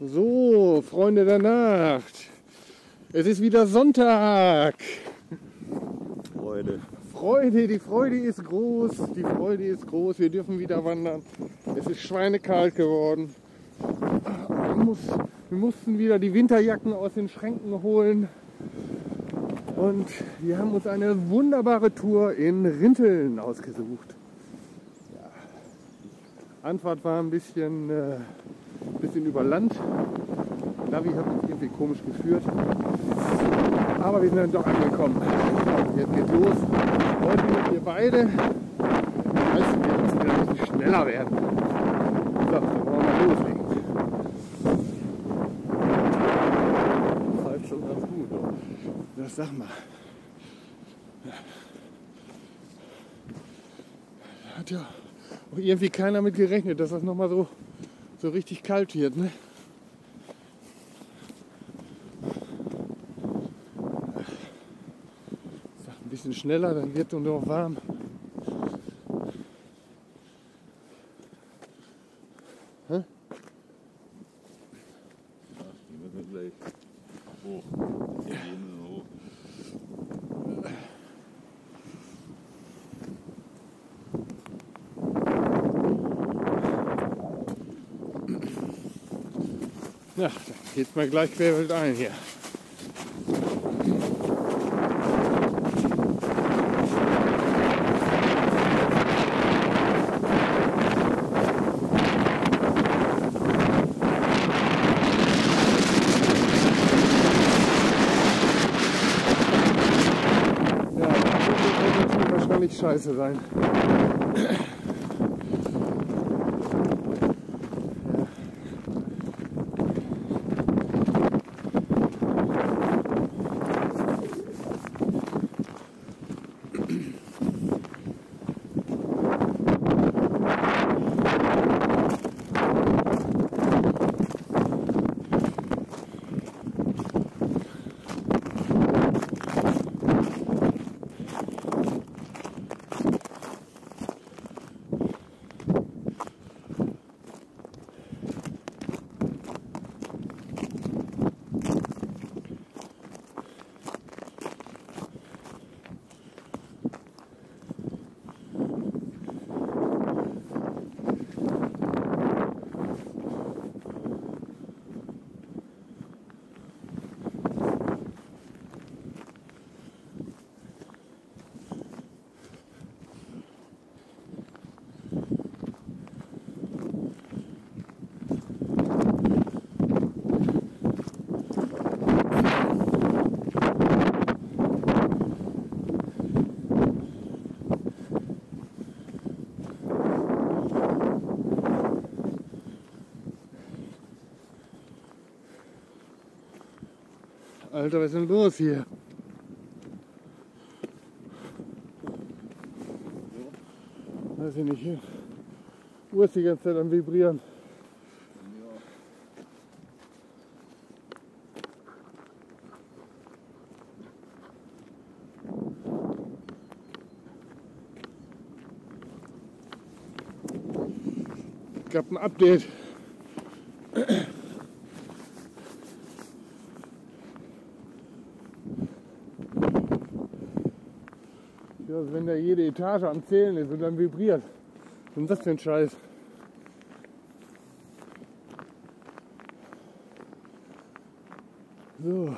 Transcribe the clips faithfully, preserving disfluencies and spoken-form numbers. So, Freunde der Nacht, es ist wieder Sonntag. Freude. Freude, die Freude ist groß, die Freude ist groß, wir dürfen wieder wandern. Es ist schweinekalt geworden. Wir, muss, wir mussten wieder die Winterjacken aus den Schränken holen. Und wir haben uns eine wunderbare Tour in Rinteln ausgesucht. Ja. Anfahrt war ein bisschen... Äh, bisschen über Land. Navi hat uns irgendwie komisch geführt. Aber wir sind dann doch angekommen. Jetzt geht's los. Heute mit wir beide. Ich weiß, wir müssen wieder ein bisschen schneller werden. So, dann wollen wir mal loslegen. Das war halt schon ganz gut. Oder? Das sag mal. Da hat ja auch irgendwie keiner mit gerechnet, dass das nochmal so so richtig kalt wird, ne? Sag ein bisschen schneller, dann wird es noch warm. Hä? Ach, die müssen wir gleich hoch. Die müssen wir hoch. Na, ja, dann geht's mal gleich querwild ein hier. Ja, das wird wahrscheinlich scheiße sein. Alter, was ist denn los hier? Weiß ich nicht, die Uhr ist die ganze Zeit am Vibrieren. Es gab ein Update. Also wenn da jede Etage am Zählen ist und dann vibriert. Was ist das für ein Scheiß? So.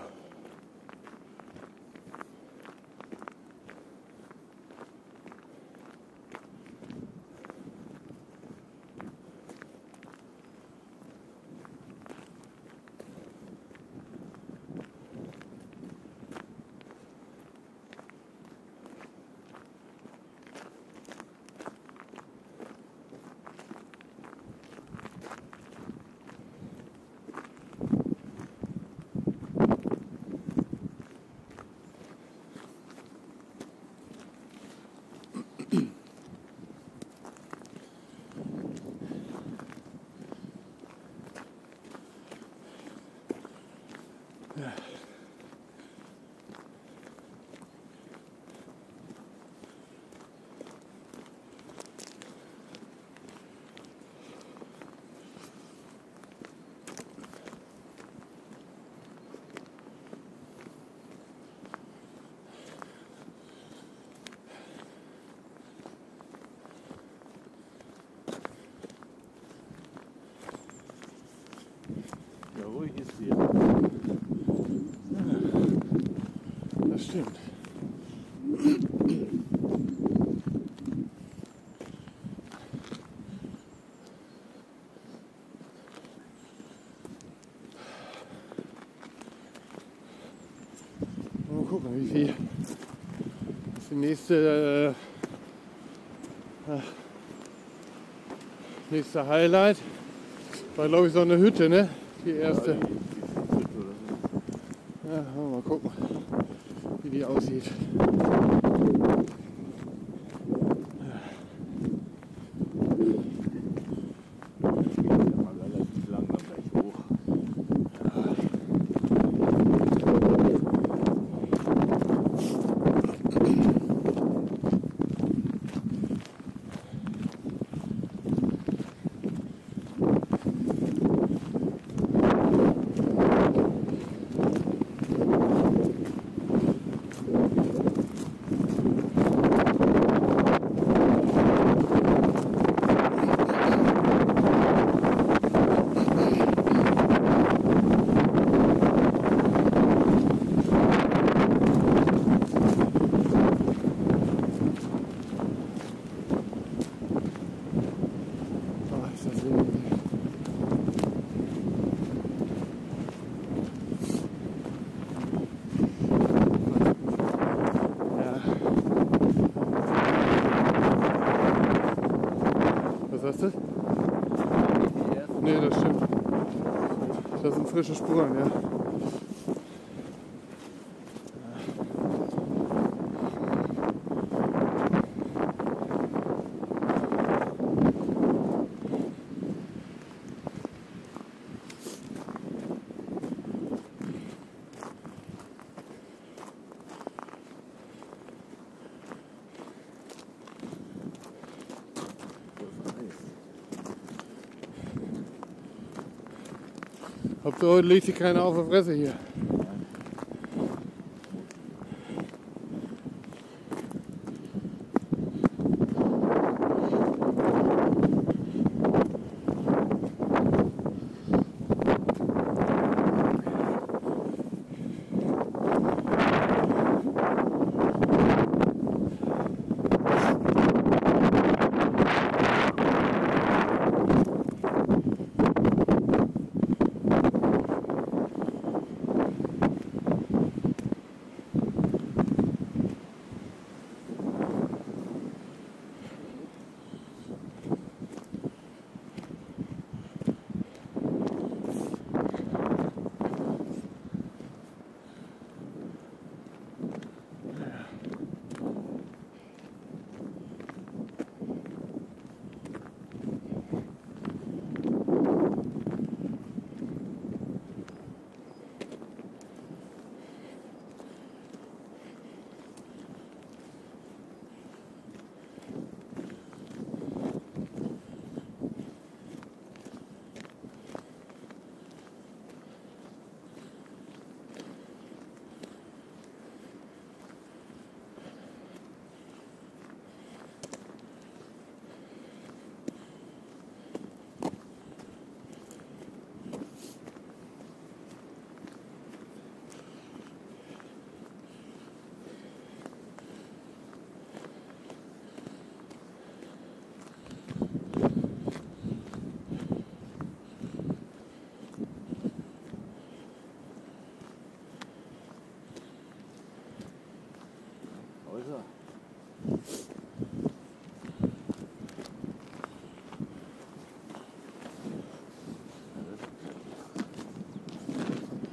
mehr ruhig ist hier. Das stimmt. Mal gucken, wie viel das die nächste, äh, nächste Highlight. War, glaube ich, so eine Hütte, ne? Die erste. Ja, ja, mal gucken, wie die aussieht. Frische Spuren, ja. So legt sich keiner auf der Fresse hier.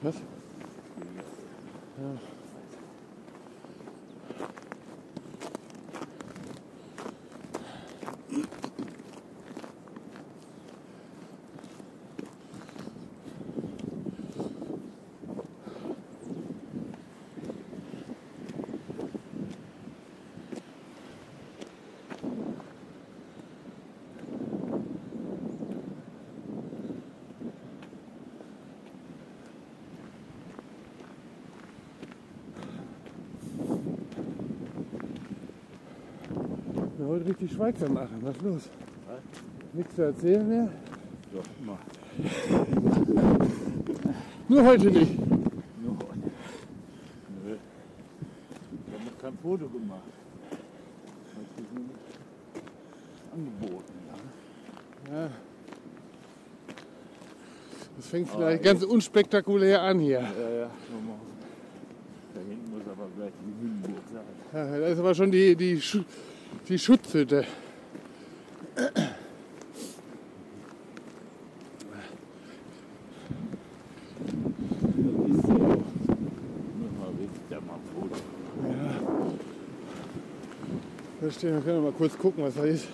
Was? Ja. Ich wollte richtig schweigsam machen, was ist los? Nichts zu erzählen mehr? Doch, immer. Nur heute nicht. Nur heute. Nö. Ich habe noch kein Foto gemacht. Heute ist mir nicht angeboten. Ja. Ja. Das fängt vielleicht oh, ganz unspektakulär an hier. Ja, ja. Da hinten muss aber gleich die Hünenburg sein. Ja, da ist aber schon die, die, Sch die Schutzhütte. Wir können mal kurz gucken, was da ist.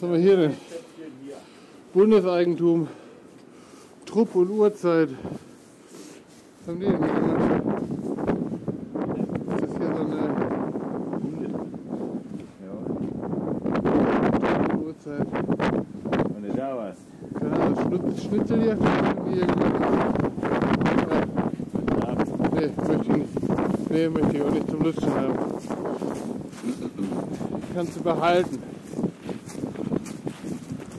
Was haben wir hier denn? Bundeseigentum, Trupp und Uhrzeit. Was haben die denn hier gemacht? Ist das hier so eine Hunde? Ja. Uhrzeit. Wenn du da warst. Ja, Schnitzel hier? Nee, möchte ich nicht. Nee, möchte ich auch nicht zum Lutschen haben. Kannst du behalten.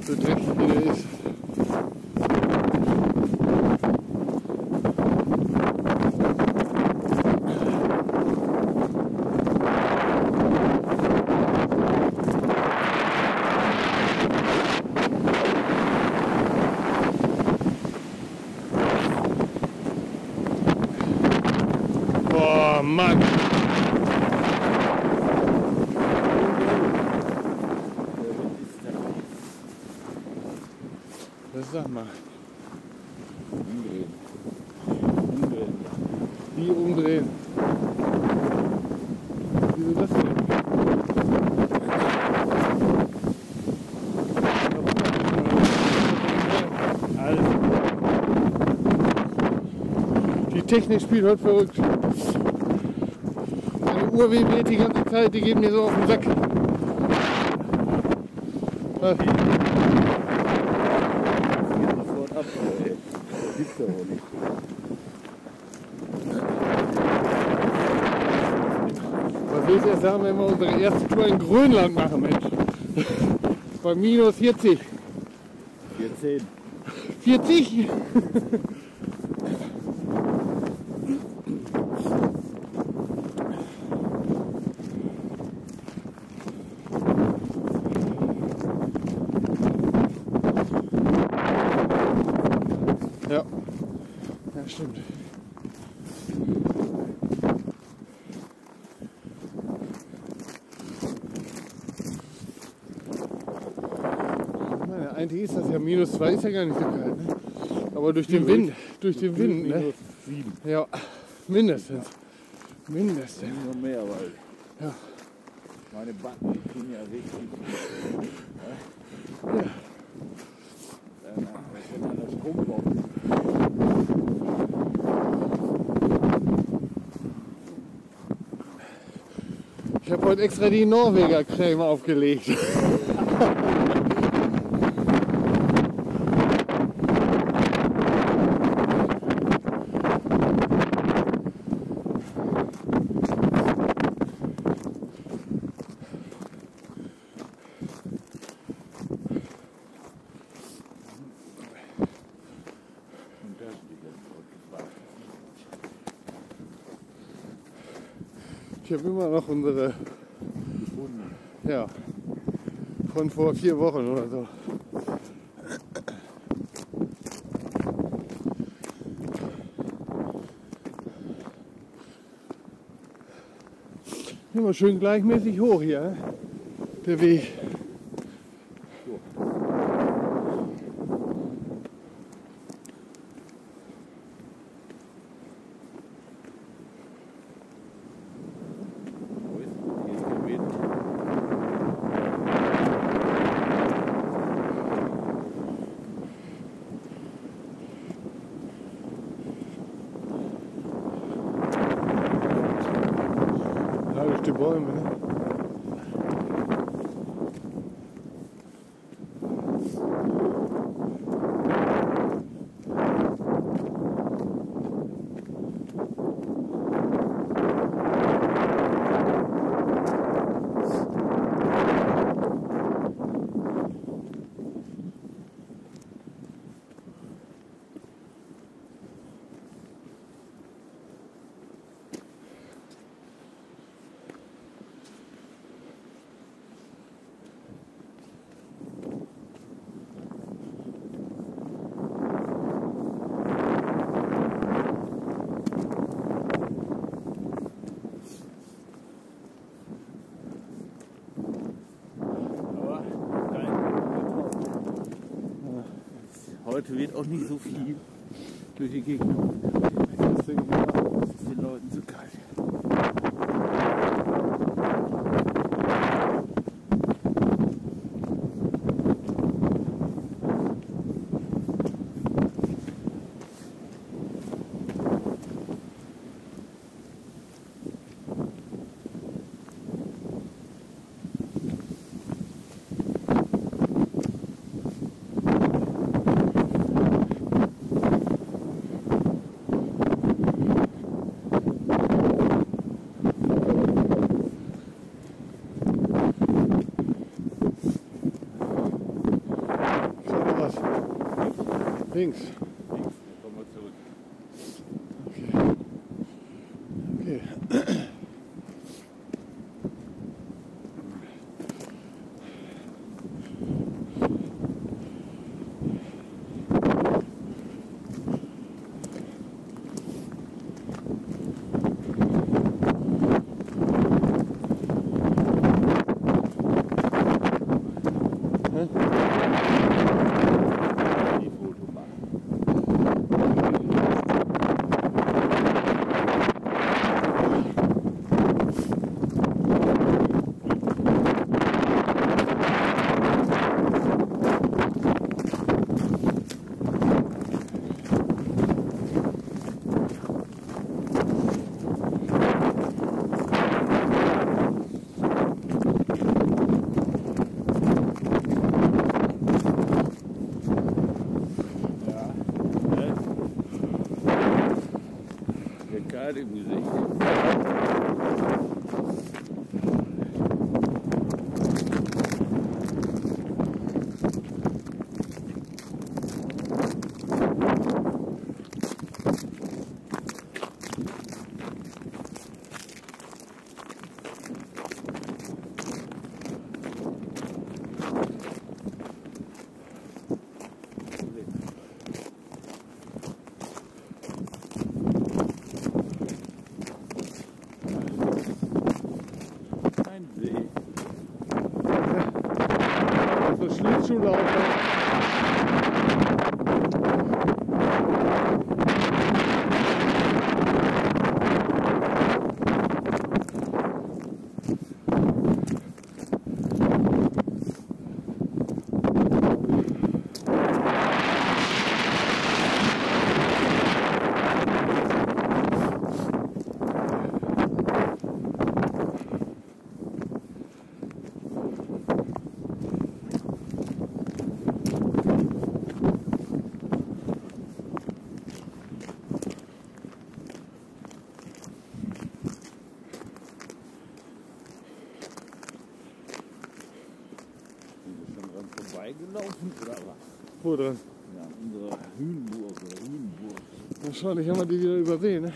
So dreckig wie der ist. Boah, Mann! Sag mal. Umdrehen. Umdrehen. Die umdrehen. Wieso das denn? Alles. Die Technik spielt heute verrückt. Meine Uhr vibriert die ganze Zeit, die geben mir so auf den Sack. Was? Was will ich erst sagen, wenn wir unsere erste Tour in Grönland machen, Mensch? Bei minus vierzig. vierzehn. vierzig? Ja, ja, stimmt. Meine, eigentlich ist das ja minus zwei, ist ja gar nicht so kalt, ne? Aber durch den Wind, durch den Wind, ne? Minus sieben. Ja, mindestens. Mindestens. Nur mehr, weil. Ja. Meine Backen, die kriegen ja richtig. Ja. Ich habe heute extra die Norwegercreme aufgelegt. Ich habe immer noch unsere gefunden. Ja, von vor vier Wochen oder so. Immer schön gleichmäßig hoch hier, der Weg. Heute wird auch nicht so viel durch die Gegend. Das ist den Leuten zu kalt. Links. Links, kommen wir zurück. Okay. Okay. Im Gesicht. Gelaufen oder was? Wo drin? Ja, unsere Hünenburg oder Hünenburg. Wahrscheinlich haben wir die wieder übersehen, ne? Ja.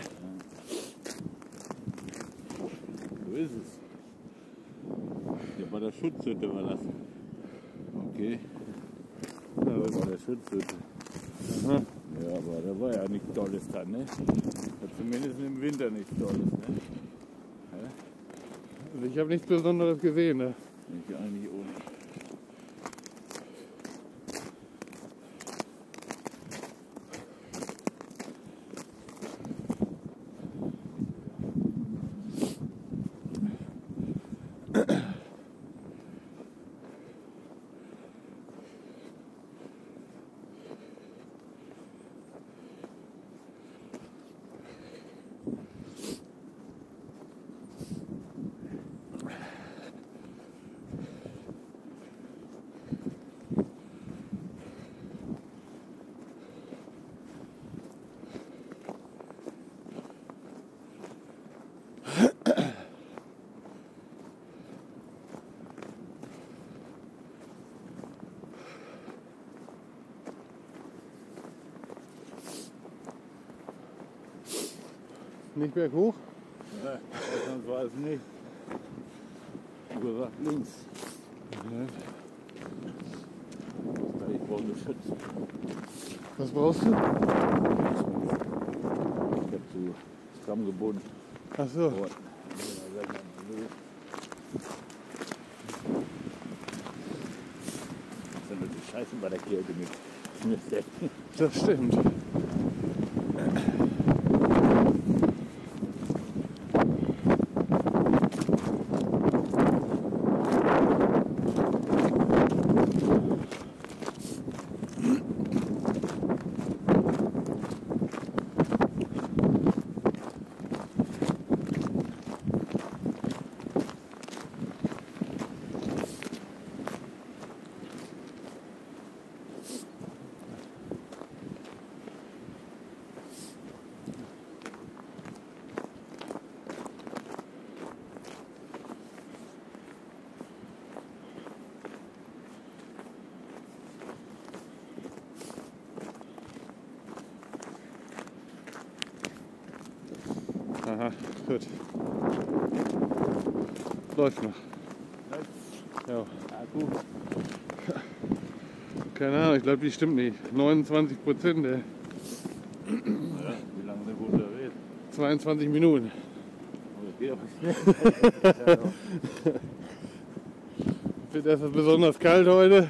so ist es. Ja, bei der Schutzhütte war das. Okay. Da war der Schutzhütte. Aha. Ja, aber da war ja nichts Tolles dann, ne? Ja, zumindest im Winter nichts Tolles, ne? Ja? Also ich habe nichts Besonderes gesehen, ne? Ich eigentlich auch nicht. Nicht berghoch? Nein, sonst war es nicht. Über links. Ja. Ich brauche eine Schütze. Was brauchst du? Ich habe so stramm gebunden. Ach so. Und das sind nur die Scheiße bei der Kirche mit. Das stimmt. Aha, gut. Läuft noch. Ja. Akku. Keine Ahnung, ich glaube, die stimmt nicht. neunundzwanzig Prozent, ey. Ja, wie lange sind wir unterwegs? zweiundzwanzig Minuten. Oh, das geht aber nicht. Ich finde, es ist besonders kalt heute.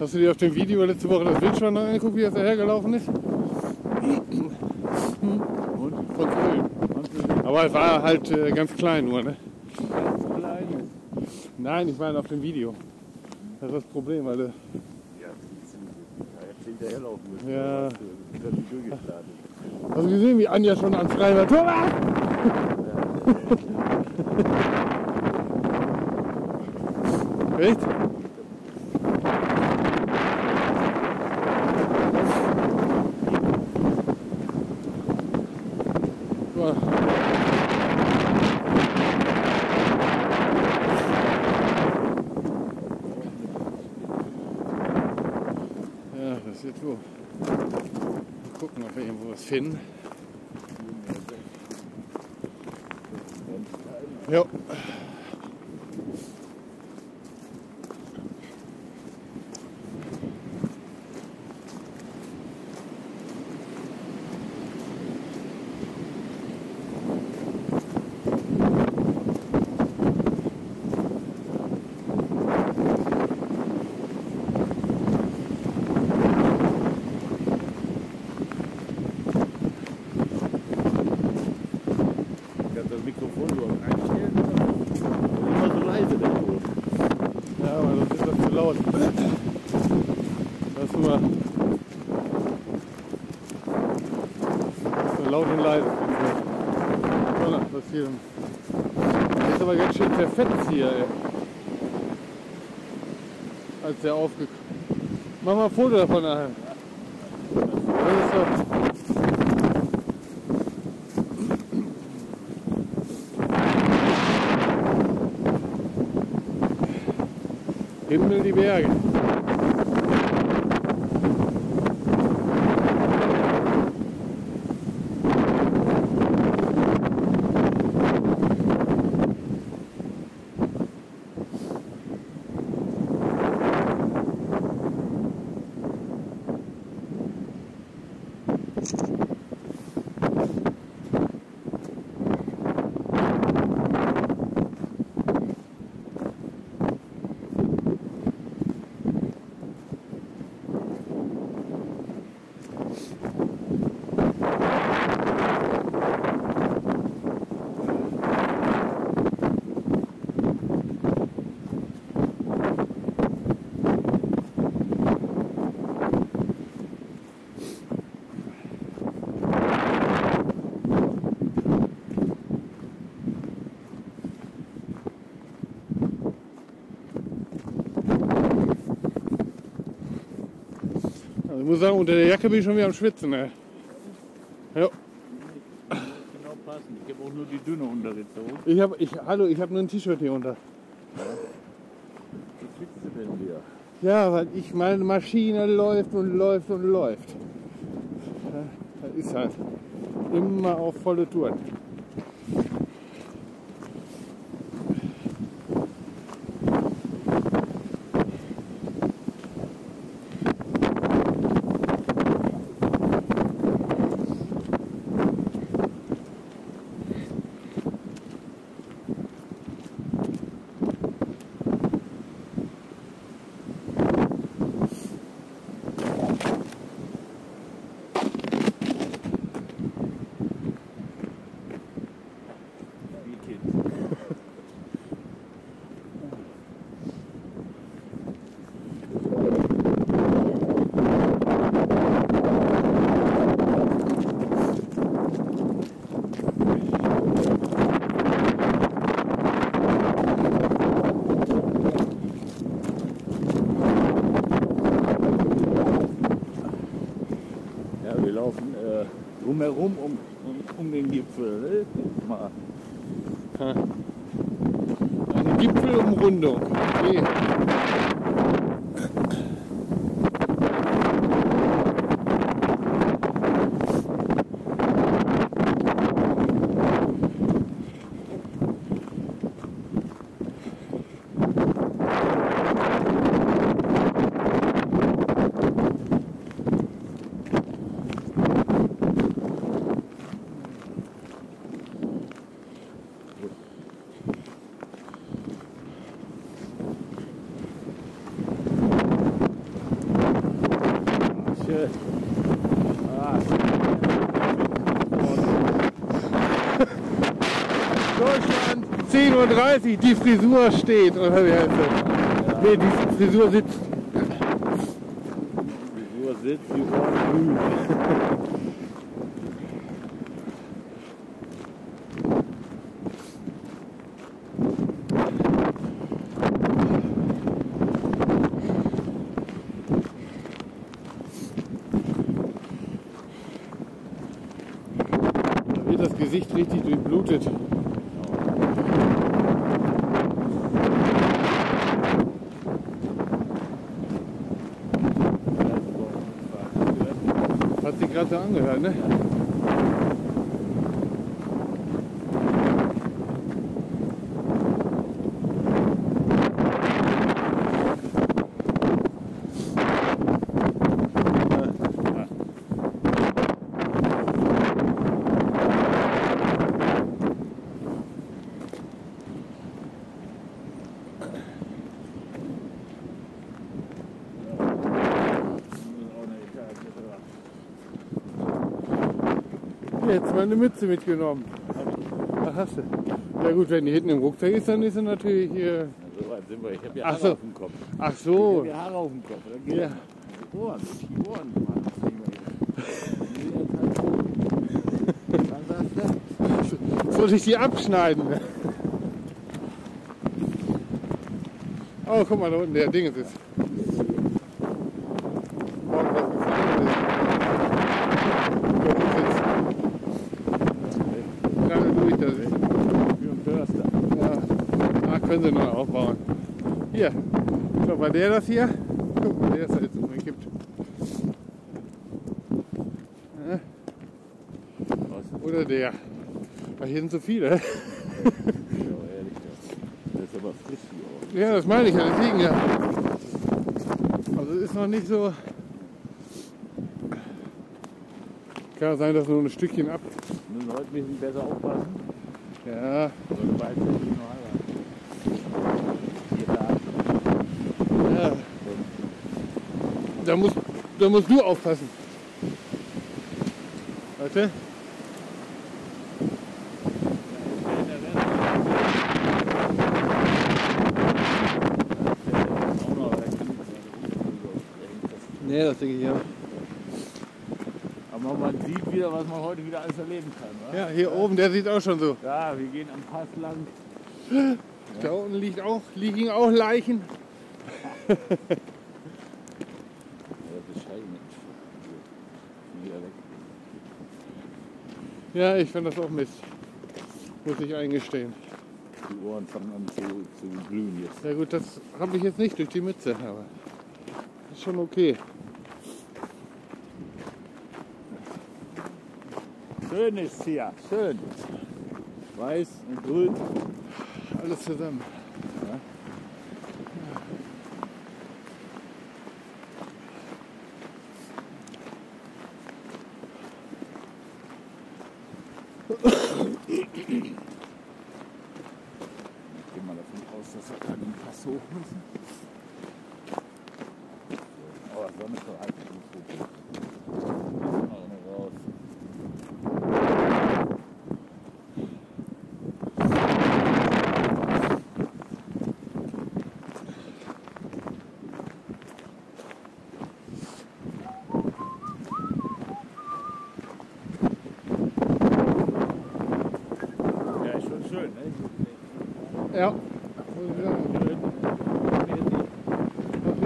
Hast du dir auf dem Video letzte Woche das Wildschwein angeguckt, wie das dahergelaufen ist? Und? Von Grün. Aber es war halt äh, ganz klein nur, ne? Ganz klein? Nein, ich meine auf dem Video. Das ist das Problem, weil... Äh, ja, jetzt hinterherlaufen müssen. Ja. Hast du gesehen, wie Anja schon ans Freien war? Thomas! Ja. Echt? Finden. Ja. Mikrofon, du hast eingestellt. laut. Das ist immer so laut und leise. Das hier ist aber ganz schön zerfetzt hier, ey. Als der aufgekommen ist. Mach mal ein Foto davon nachher. Das ist doch Himmel, die Berge. Ich muss sagen, unter der Jacke bin ich schon wieder am Schwitzen. Ey. Ja. Genau passen. Ich habe auch nur die dünne untergezogen. Ich hab, ich, hallo, ich habe nur ein T-Shirt hier unter. Ja. Wie schwitzt du denn hier? Ja, weil ich meine Maschine läuft und läuft und läuft. Das ist halt immer auf volle Touren. Herum um, um den Gipfel. Mal. Eine Gipfelumrundung. Okay. zehn Uhr dreißig, die Frisur steht, oder wie heißt das? Ja. Nee, die Frisur sitzt. Die Frisur sitzt, die Ohren grün. Da wird das Gesicht richtig durchblutet. Hat sich gerade so angehört, ne? Jetzt meine Mütze mitgenommen. Ach, hast du. Ja gut, wenn die hinten im Rucksack ist, dann ist er natürlich hier... Na, so weit sind wir. Ich habe ja Haare so auf dem Kopf. Ach so. Ich habe ja Haare auf dem Kopf. Dann geht ja die Ohren, die Ohren machen. Soll ich die abschneiden? Oh, guck mal da unten, der Ding ist es. Können sie noch aufbauen. Hier, schau, war der das hier? Guck mal, der ist da jetzt umgekippt. Oder der. Weil hier sind so viele. Ja, ehrlich, das ist aber frisch hier. Ja, das meine ich ja, das liegen ja. Also es ist noch nicht so. Kann sein, dass nur ein Stückchen ab. Müssen heute ein bisschen besser aufpassen. Ja. Da musst, da musst du aufpassen. Warte. Nee, das denke ich ja. Aber man sieht wieder, was man heute wieder alles erleben kann. Oder? Ja, hier oben, der sieht auch schon so. Ja, wir gehen am Pass lang. Da unten liegt auch, liegen auch Leichen. Ja, ich fand das auch Mist. Muss ich eingestehen. Die Ohren fangen an zu, zu glühen jetzt. Ja gut, das habe ich jetzt nicht durch die Mütze, aber ist schon okay. Schön ist hier, schön. Weiß und grün. Alles zusammen. Ja. Ich gehe mal davon aus, dass wir da den Pass hoch müssen. So. Aber Sonne verhalten ist gut. Ja.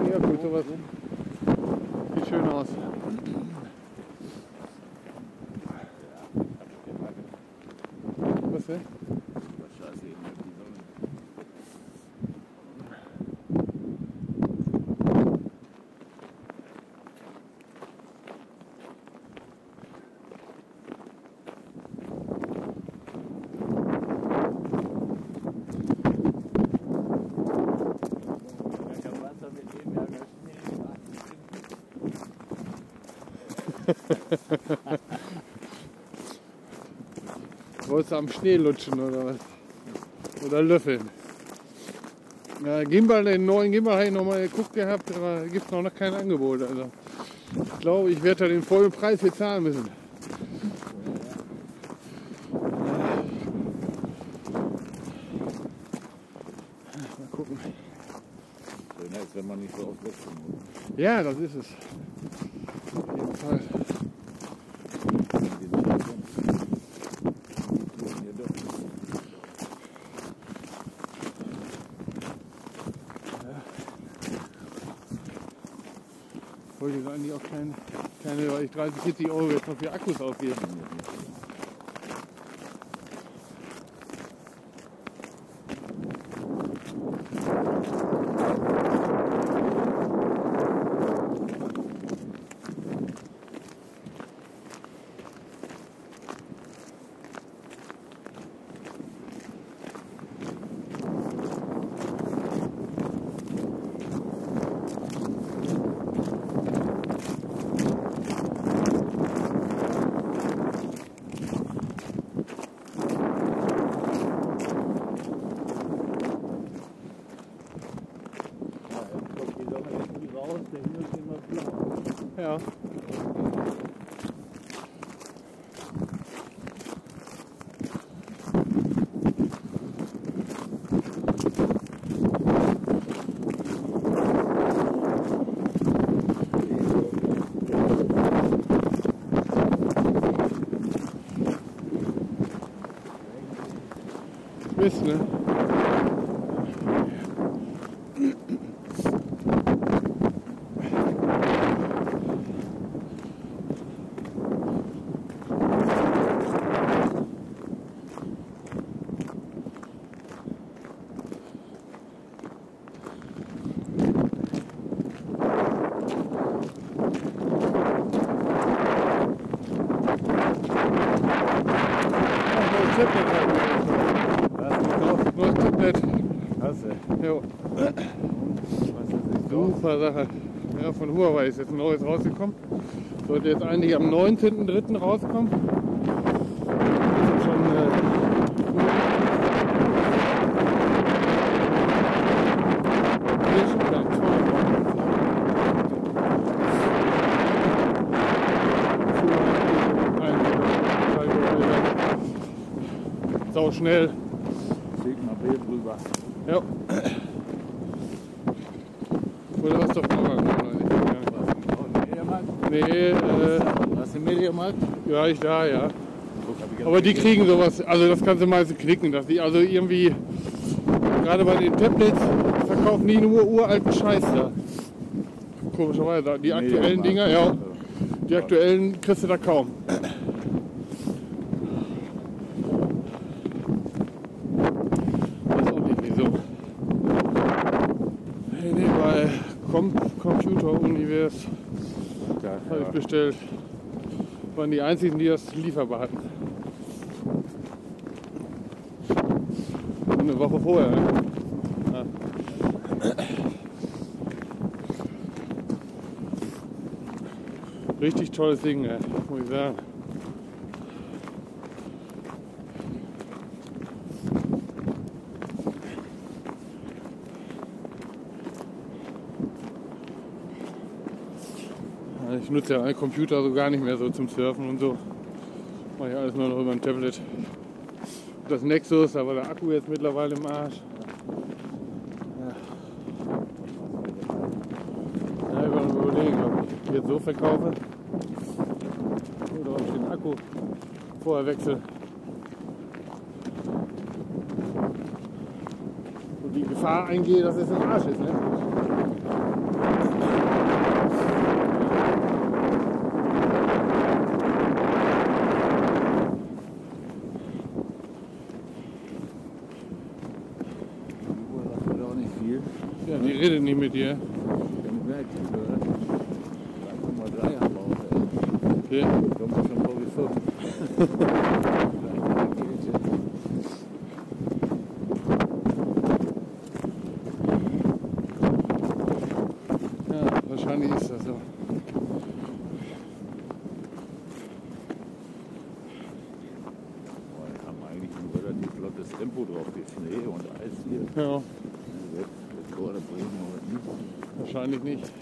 Ja, gut, sowas. Sieht schön aus. Was denn? Wolltest du am Schnee lutschen oder was? Oder löffeln? Ja, Gimbal, den neuen Gimbal habe ich noch mal geguckt gehabt, aber gibt es noch, noch kein Angebot. Also ich glaube, ich werde da den vollen Preis hier zahlen müssen. Mal gucken. Schöner ist, wenn man nicht so oft wechseln muss. Ja, das ist es. Auf jeden Fall. Wollte ich eigentlich auch keine, keine, weil ich dreißig, vierzig Euro jetzt noch für Akkus aufgeben. Ja. bist, ne? Super Sache. Ja, von Huawei ist jetzt ein neues rausgekommen. Sollte jetzt eigentlich am neunzehnten dritten rauskommen. Sau schnell. Segner B drüber. Ja. Oder hast du doch noch mal nicht? Nee, äh. Hast du den Mediamarkt? Ja, ich da, ja. Aber die kriegen sowas, also das kannst du meistens knicken, dass die also irgendwie, gerade bei den Tablets, verkaufen die nur uralten Scheiß da. Komischerweise, die aktuellen Dinger, ja. Die aktuellen kriegst du da kaum. Computer-Univers ja, habe ich bestellt. Waren die einzigen, die das lieferbar hatten. Eine Woche vorher. Ne? Ja. Richtig tolles Ding, ne? Muss ich sagen. Ich nutze ja meinen Computer so gar nicht mehr so zum Surfen und so. Mache ich alles nur noch über ein Tablet. Das Nexus, aber der Akku jetzt mittlerweile im Arsch. Ja, ja ich werde mir überlegen, ob ich jetzt so verkaufe. Oder ob ich den Akku vorher wechsle. Und die Gefahr eingehe, dass es im Arsch ist, ne? Ich rede nicht mit dir. Okay. Ja, wahrscheinlich ist das so. Wir haben eigentlich ein relativ flottes Tempo drauf, die Schnee und Eis hier. Ja. Wahrscheinlich nicht.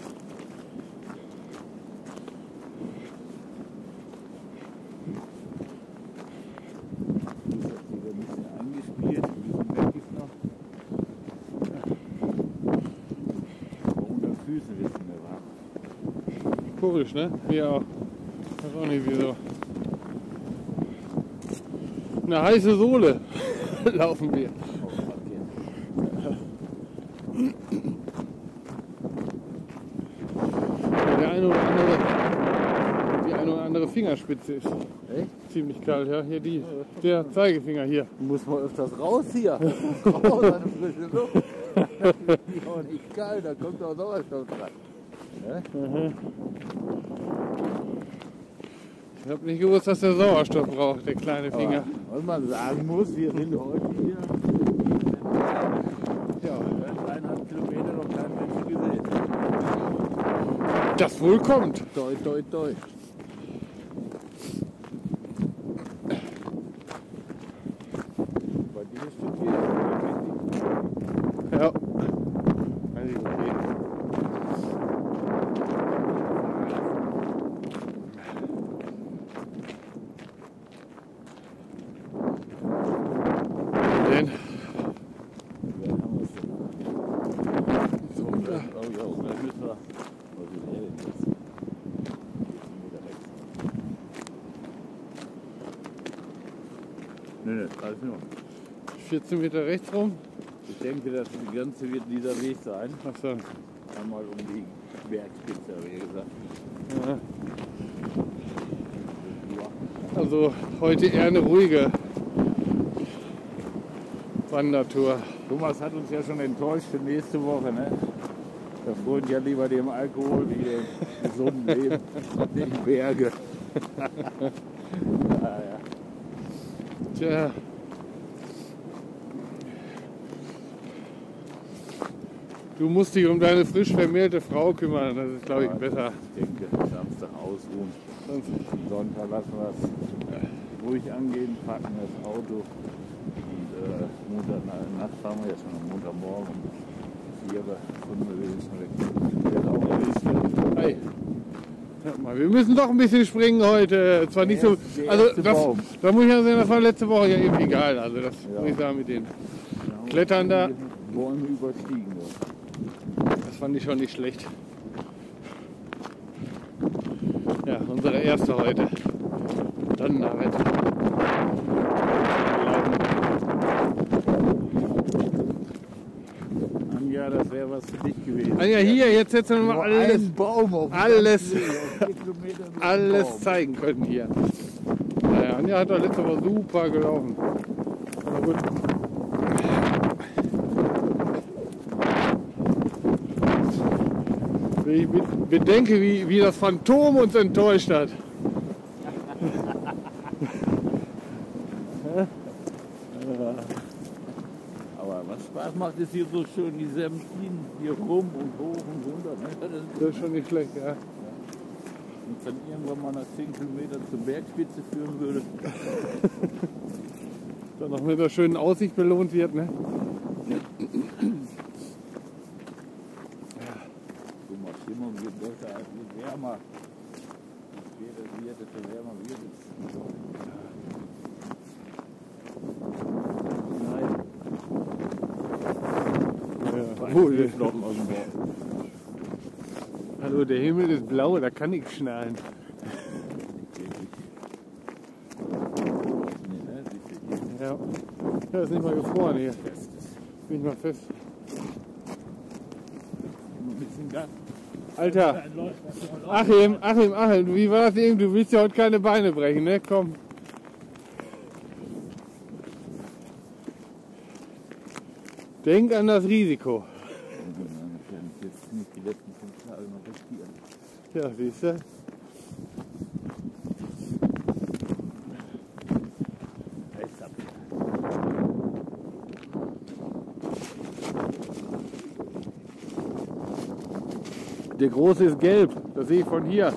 Komisch, ne? Wir auch. Ich weiß auch nicht wieso. Eine heiße Sohle laufen wir. Fingerspitze ist. Echt? Ziemlich kalt, ja. Hier die, der Zeigefinger hier. Muss man öfters raus hier. Raus an die frische Luft. Das ist auch nicht kalt, da kommt auch Sauerstoff dran. Ne? Ich habe nicht gewusst, dass der Sauerstoff braucht, der kleine Finger. Aber was man sagen muss, wir sind heute hier. Ja, dreieinhalb Kilometer noch kein Mensch gesehen. Das wohl kommt. Toi, toi, toi. vierzehn Meter rechts rum. Ich denke, dass die Grenze wird dieser Weg sein. Ach so. Einmal um die Bergspitze, wie gesagt. Ja. Also heute eher eine ruhige Wandertour. Thomas hat uns ja schon enttäuscht für nächste Woche, ne? Da freuen ja lieber dem Alkohol wie dem gesunden Leben, den Berge. ah, ja. Tja. Du musst dich um deine frisch vermählte Frau kümmern, das ist, glaube ich, besser. Ich denke, Samstag ausruhen. Sonntag lassen wir es ruhig angehen, packen das Auto. Und äh, Montagnacht fahren wir jetzt schon, Montagmorgen. Viere, Stunde, wir sind schon weg. Hi. Mal, wir müssen doch ein bisschen springen heute. Zwar nicht so. Also, das, da muss ich ja sagen, das war letzte Woche ja eben egal. Also, das ja. muss ich sagen mit den genau. Klettern da. Bäume überstiegen. Das fand ich schon nicht schlecht. Ja, unsere erste heute. Dann damit. Anja, das wäre was für dich gewesen. Anja, hier, jetzt hättest du noch mal alles, Baum auf alles, alles Baum. zeigen können hier. Naja, Anja hat doch letzte Woche super gelaufen. Na gut. Ich bedenke, wie, wie das Phantom uns enttäuscht hat. Aber was Spaß macht, ist hier so schön die Semplin hier rum und hoch und runter. Ne? Das ist schon nicht schlecht, ja. Wenn es dann irgendwann mal nach zehn Kilometer zur Bergspitze führen würde. Dann noch mit einer schönen Aussicht belohnt wird, ne? Hallo, der Himmel ist blau, da kann ich schnallen. Ja, das ist nicht mal gefroren hier. Nicht mal fest. Alter, Achim, Achim, Achim, wie war das eben? Du willst ja heute keine Beine brechen, ne? Komm. Denk an das Risiko. Ja, siehst du? Der große ist gelb, das sehe ich von hier.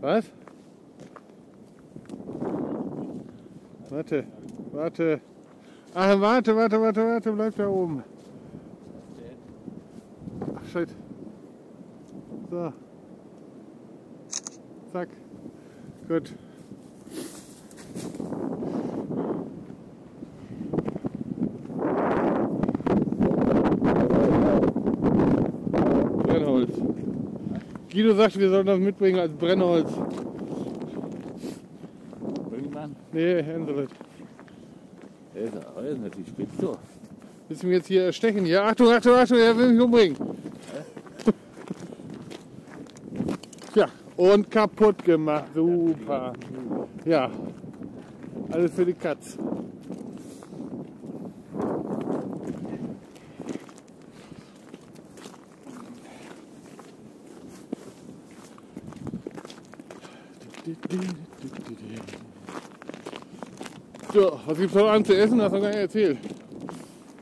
Was? Warte, warte. Ach, warte, warte, warte, warte, bleib da oben. Ach, shit. So. Zack. Gut. Brennholz. Guido sagt, wir sollen das mitbringen als Brennholz. Nee, Händel. Das ist natürlich spitz so. Willst du mich jetzt hier stechen? Ja, Achtung, Achtung, Achtung, er will mich umbringen. Tja, und kaputt gemacht. Super. Ja, alles für die Katz. So, was gibt es heute Abend zu essen? Hast du gar nicht erzählt?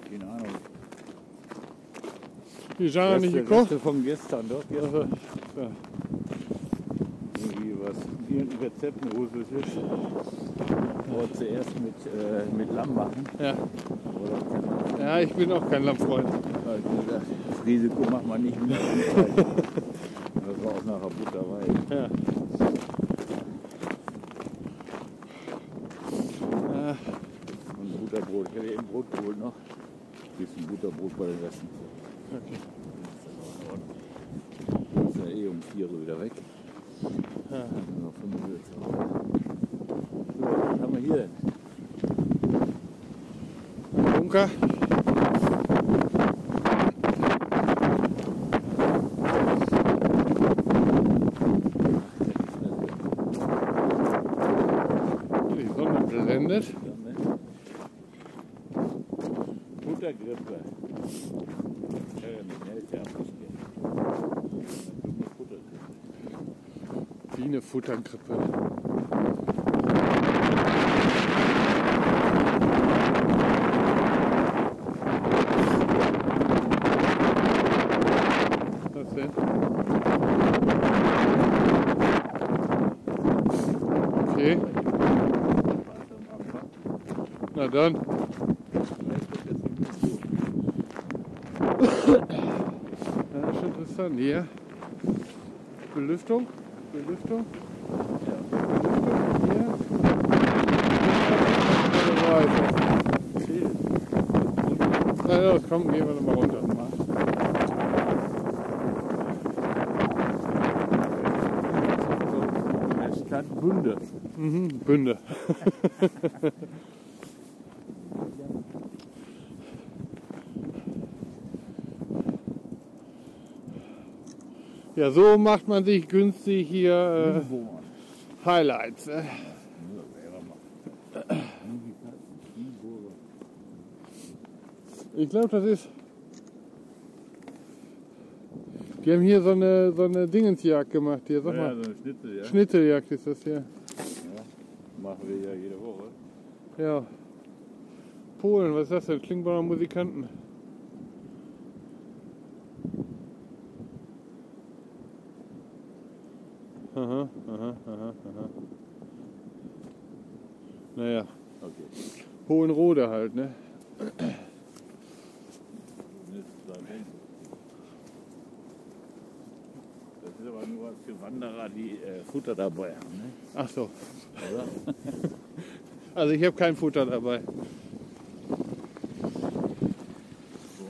Keine Ahnung. Die Jana hat nicht gekocht? Reste von gestern, doch. Ja. Also, ja. Irgendwie was. Irgendein Rezept, ein russisches Fisch. Aber zuerst mit, äh, mit Lamm machen. Ja. Oder? Ja, ich bin auch kein Lammfreund. Das Risiko macht man nicht mehr. Das war auch nachher Butterwein. Ja. Butterbrot. Ich hätte eben Brot geholt noch. Ein bisschen Butterbrot bei den Resten. Okay. weg. Ja. Also so, was haben wir hier denn? Ein Bunker. Die Sonne blendet. Buttergrippe. Wie eine Futtergrippe. Was denn? Okay. Na dann. Das ist interessant hier. Belüftung. Belüftung. Ja. Belüftung hier. Okay. Also, komm, gehen wir nochmal runter. So, der Stadt Bünde. Mhm, Bünde. Ja, so macht man sich günstig hier äh, Highlights. Äh. Ich glaube, das ist. Die haben hier so eine, so eine Dingensjagd gemacht. Hier, sag mal. Ja, so eine Schnitzeljagd. Schnitzeljagd ist das hier. Ja, machen wir ja jede Woche. Ja. Polen, was ist das denn? Klingt bei einem Musikanten. Aha, aha, aha, aha. Naja, okay. Hohenrode halt, ne? Das ist aber nur was für Wanderer, die äh, Futter dabei haben, ne? Ach so. Also ich habe kein Futter dabei. Bei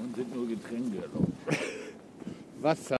uns sind nur Getränke erlaubt. Wasser.